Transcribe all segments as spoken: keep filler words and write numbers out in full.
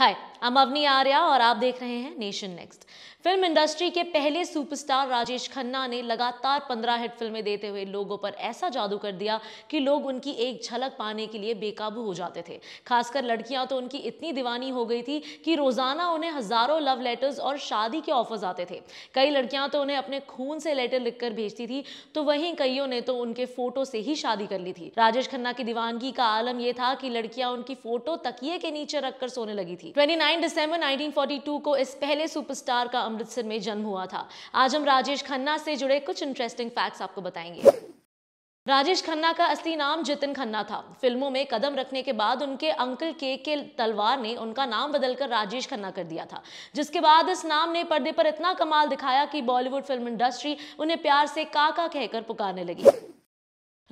हाय, हम अवनी आर्या और आप देख रहे हैं नेशन नेक्स्ट। फिल्म इंडस्ट्री के पहले सुपरस्टार राजेश खन्ना ने लगातार पंद्रह हिट फिल्में देते हुए लोगों पर ऐसा जादू कर दिया कि लोग उनकी एक झलक पाने के लिए बेकाबू हो जाते थे। खासकर लड़कियां तो उनकी इतनी दीवानी हो गई थी कि रोजाना उन्हें हजारों लव लेटर्स और शादी के ऑफर्स आते थे। कई लड़कियां तो उन्हें अपने खून से लेटर लिखकर भेजती थी, तो वहीं कईयों ने तो उनके फोटो से ही शादी कर ली थी। राजेश खन्ना की दीवानगी का आलम यह था कि लड़कियां उनकी फोटो तकिए के नीचे रखकर सोने लगी थी। उनतीस दिसंबर उन्नीस सौ बयालीस को इस पहले सुपरस्टार का अमृतसर में जन्म हुआ था। आज हम राजेश खन्ना से जुड़े कुछ इंटरेस्टिंग फैक्ट्स आपको बताएंगे। राजेश खन्ना का असली नाम जितिन खन्ना था। फिल्मों में कदम रखने के बाद उनके अंकल के के तलवार ने उनका नाम बदलकर राजेश खन्ना कर दिया था, जिसके बाद इस नाम ने पर्दे पर इतना कमाल दिखाया कि बॉलीवुड फिल्म इंडस्ट्री उन्हें प्यार से काका कहकर पुकारने लगी।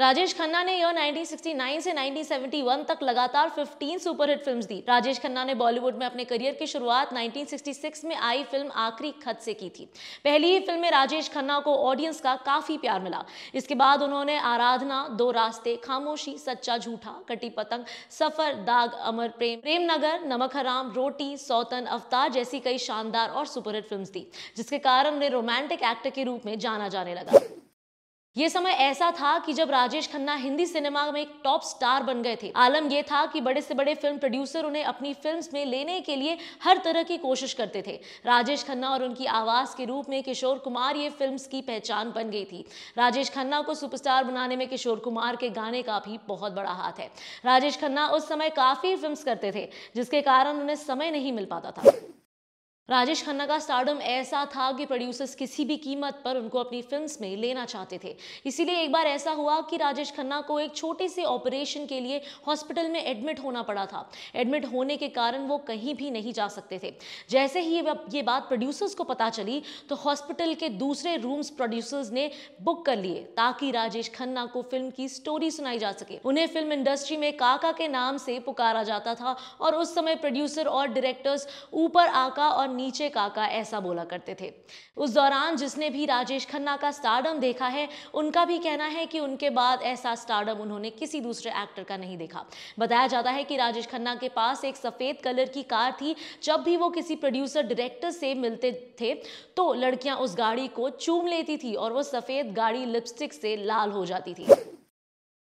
राजेश खन्ना ने ईयर उन्नीस सौ उनहत्तर से उन्नीस सौ इकहत्तर तक लगातार पंद्रह सुपरहिट फिल्म्स दी। राजेश खन्ना ने बॉलीवुड में अपने करियर की शुरुआत उन्नीस सौ छियासठ में आई फिल्म आखिरी खत से की थी। पहली ही फिल्म में राजेश खन्ना को ऑडियंस का काफी प्यार मिला। इसके बाद उन्होंने आराधना, दो रास्ते, खामोशी, सच्चा झूठा, कटी पतंग, सफर, दाग, अमर प्रेम, प्रेम नगर, नमक हराम, रोटी, सौतन, अवतार जैसी कई शानदार और सुपरहिट फिल्म्स दी, जिसके कारण उन्हें रोमांटिक एक्टर के रूप में जाना जाने लगा। ये समय ऐसा था कि जब राजेश खन्ना हिंदी सिनेमा में एक टॉप स्टार बन गए थे। आलम यह था कि बड़े से बड़े फिल्म प्रोड्यूसर उन्हें अपनी फिल्म्स में लेने के लिए हर तरह की कोशिश करते थे। राजेश खन्ना और उनकी आवाज के रूप में किशोर कुमार ये फिल्म्स की पहचान बन गई थी। राजेश खन्ना को सुपरस्टार बनाने में किशोर कुमार के गाने का भी बहुत बड़ा हाथ है। राजेश खन्ना उस समय काफी फिल्म्स करते थे, जिसके कारण उन्हें समय नहीं मिल पाता था। राजेश खन्ना का स्टारडम ऐसा था कि प्रोड्यूसर्स किसी भी कीमत पर उनको अपनी फिल्म्स में लेना चाहते थे। इसीलिए एक बार ऐसा हुआ कि राजेश खन्ना को एक छोटे से ऑपरेशन के लिए हॉस्पिटल में एडमिट होना पड़ा था। एडमिट होने के कारण वो कहीं भी नहीं जा सकते थे। जैसे ही ये बात प्रोड्यूसर्स को पता चली तो हॉस्पिटल के दूसरे रूम्स प्रोड्यूसर्स ने बुक कर लिए ताकि राजेश खन्ना को फिल्म की स्टोरी सुनाई जा सके। उन्हें फिल्म इंडस्ट्री में काका के नाम से पुकारा जाता था और उस समय प्रोड्यूसर और डायरेक्टर्स ऊपर आका और नीचे काका ऐसा बोला करते थे। उस दौरान जिसने भी राजेश खन्ना का स्टारडम देखा है, उनका भी कहना है कि उनके बाद ऐसा स्टारडम उन्होंने किसी दूसरे एक्टर का नहीं देखा। बताया जाता है कि राजेश खन्ना के पास एक सफेद कलर की कार थी। जब भी वो किसी प्रोड्यूसर डायरेक्टर से मिलते थे तो लड़कियां उस गाड़ी को चूम लेती थी और वो सफेद गाड़ी लिपस्टिक से लाल हो जाती थी।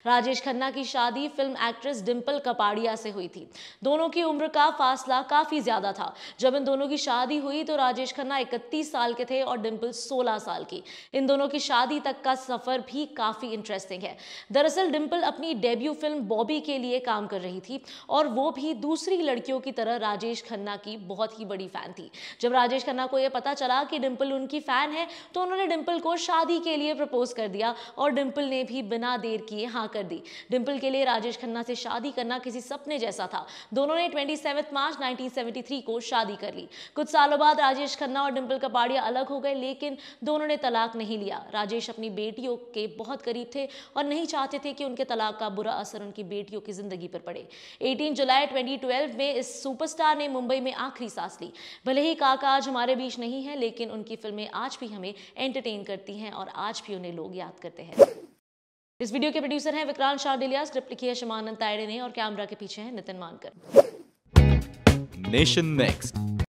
राजेश खन्ना की शादी फिल्म एक्ट्रेस डिम्पल कपाड़िया से हुई थी। दोनों की उम्र का फासला काफी ज्यादा था। जब इन दोनों की शादी हुई तो राजेश खन्ना इकतीस साल के थे और डिम्पल सोलह साल की। इन दोनों की शादी तक का सफर भी काफी इंटरेस्टिंग है। दरअसल डिम्पल अपनी डेब्यू फिल्म बॉबी के लिए काम कर रही थी और वो भी दूसरी लड़कियों की तरह राजेश खन्ना की बहुत ही बड़ी फैन थी। जब राजेश खन्ना को यह पता चला कि डिम्पल उनकी फैन है तो उन्होंने डिम्पल को शादी के लिए प्रपोज कर दिया और डिम्पल ने भी बिना देर किए हाँ कर दी। डिम्पल के लिए राजेश खन्ना से शादी करना किसी सपने जैसा था। दोनों ने सत्ताईस मार्च उन्नीस सौ तिहत्तर को शादी कर ली। कुछ सालों बाद राजेश खन्ना और डिम्पल कपाड़िया अलग हो गए, लेकिन दोनों ने तलाक नहीं लिया। राजेश अपनी बेटियों के बहुत करीब थे और नहीं चाहते थे कि उनके तलाक का बुरा असर उनकी बेटियों की जिंदगी पर पड़े। अठारह जुलाई दो हज़ार बारह में इस सुपरस्टार ने मुंबई में आखिरी सांस ली। भले ही काका आज हमारे बीच नहीं है, लेकिन उनकी फिल्में आज भी हमें एंटरटेन करती हैं और आज भी उन्हें लोग याद करते हैं। इस वीडियो के प्रोड्यूसर हैं विक्रांत शाह, स्क्रिप्ट लिखी है शमानंद ताड़े ने और कैमरा के पीछे हैं नितिन मानकर। Nation next.